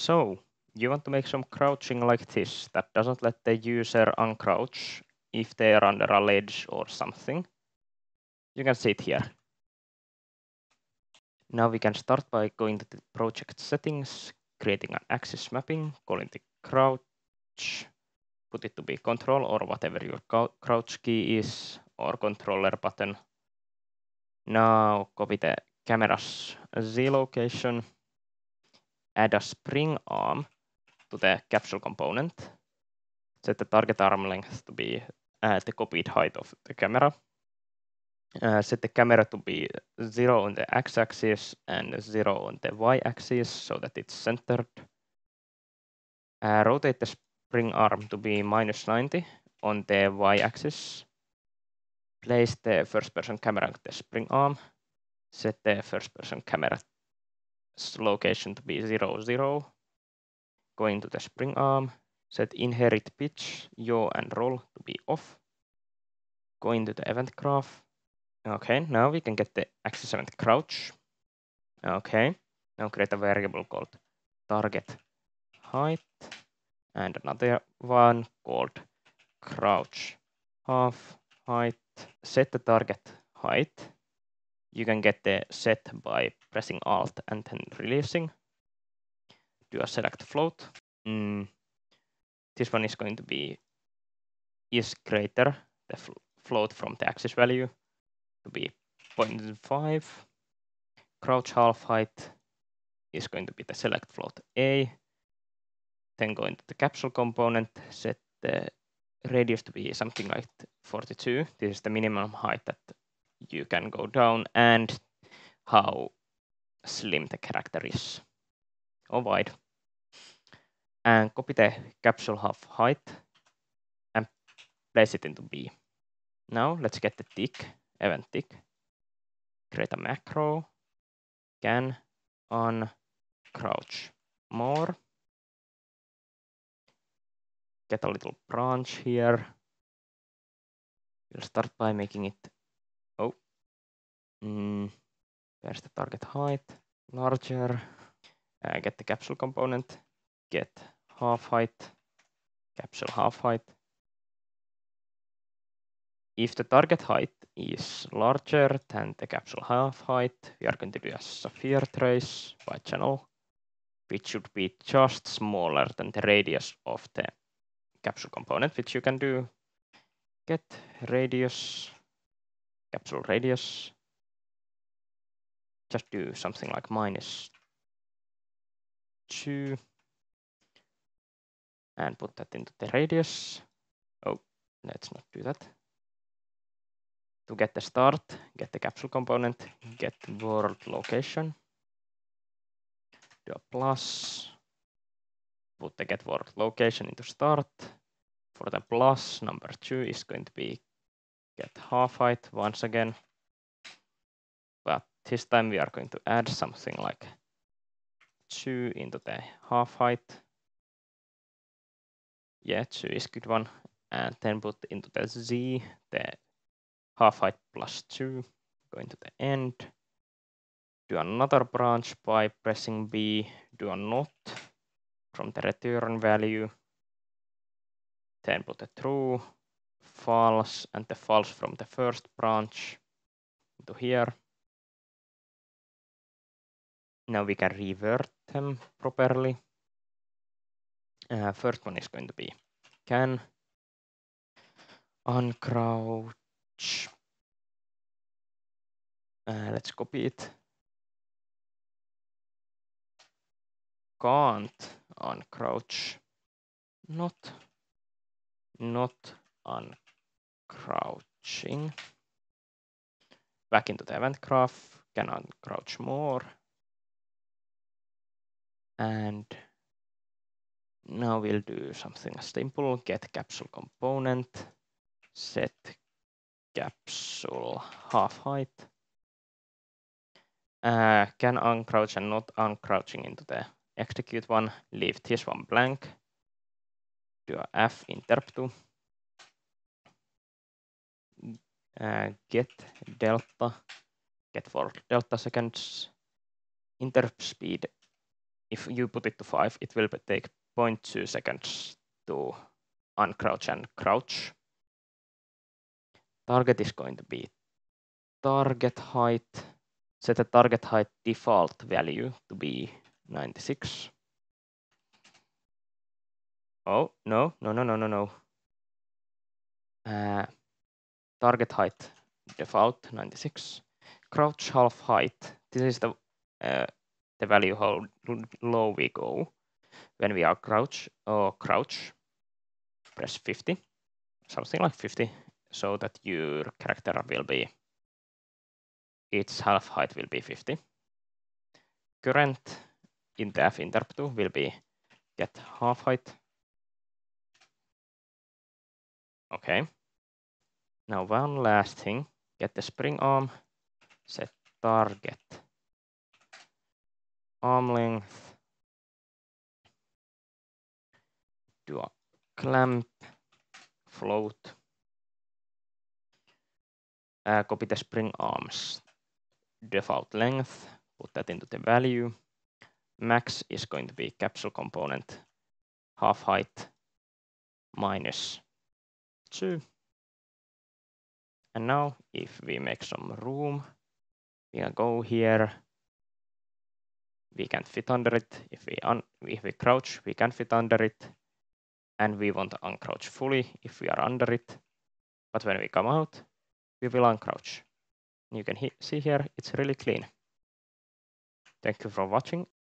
So you want to make some crouching like this that doesn't let the user uncrouch if they are under a ledge or something. You can see it here. Now we can start by going to the project settings, creating an axis mapping, calling the crouch, put it to be control or whatever your crouch key is, or controller button. Now copy the camera's Z location, add a spring arm to the capsule component, set the target arm length to be the copied height of the camera, set the camera to be 0 on the x-axis and 0 on the y-axis so that it's centered. Rotate the spring arm to be -90 on the y-axis. Place the first-person camera on the spring arm. Set the first-person camera's location to be 0, 0. Go into the spring arm. Set inherit pitch, yaw and roll to be off. Go into the event graph. Okay, now we can get the axis event crouch. Okay, now create a variable called target height and another one called crouch half height. Set the target height. You can get the set by pressing Alt and then releasing. Do a select float. This one is going to be is greater the float from the axis value to be 0.5. Crouch half height is going to be the select float A. Then go into the capsule component, set the radius to be something like 42. This is the minimum height that you can go down and how slim the character is or wide. And copy the capsule half height and place it into B. Now let's get the tick. Event tick, create a macro, can uncrouch more, get a little branch here. We'll start by making it, there's the target height, larger, get the capsule component, get half height, capsule half height. If the target height is larger than the capsule half height, we are going to do a sphere trace by channel, which should be just smaller than the radius of the capsule component, which you can do. Get radius, capsule radius. Just do something like -2 and put that into the radius. Oh, let's not do that. To get the start, get the capsule component, get world location, do a plus, put the get world location into start. For the plus, number 2 is going to be get half height once again. But this time we are going to add something like 2 into the half height. Yeah, 2 is good one. And then put into the Z, the half height +2, going to the end, do another branch by pressing B, do a not from the return value, then put the true, false, and the false from the first branch into here. Now we can revert them properly. First one is going to be can uncrouch. Let's copy it. Can't uncrouch. Not uncrouching. Back into the event graph. Can uncrouch more. And now we'll do something simple. Get capsule component. Set capsule half height. Can uncrouch and not uncrouching into the execute one. Leave this one blank. Do a F interp to. Get for delta seconds. Interp speed if you put it to 5, it will take 0.2 seconds to uncrouch and crouch. Target is going to be target height. Set the target height default value to be 96. Oh, no. Target height default 96. Crouch half height. This is the value how low we go when we are crouch. Press 50, something like 50, so that your character will be, its half height will be 50. Current in the F interp to will be get half height. Okay. Now one last thing, get the spring arm, set target arm length, do a clamp float, copy the spring arm's default length, put that into the value. Max is going to be capsule component half height -2. And now if we make some room, we can go here. We can't fit under it. If we crouch, we can fit under it. And we want to uncrouch fully if we are under it. But when we come out, we will uncrouch. You can see here, it's really clean. Thank you for watching.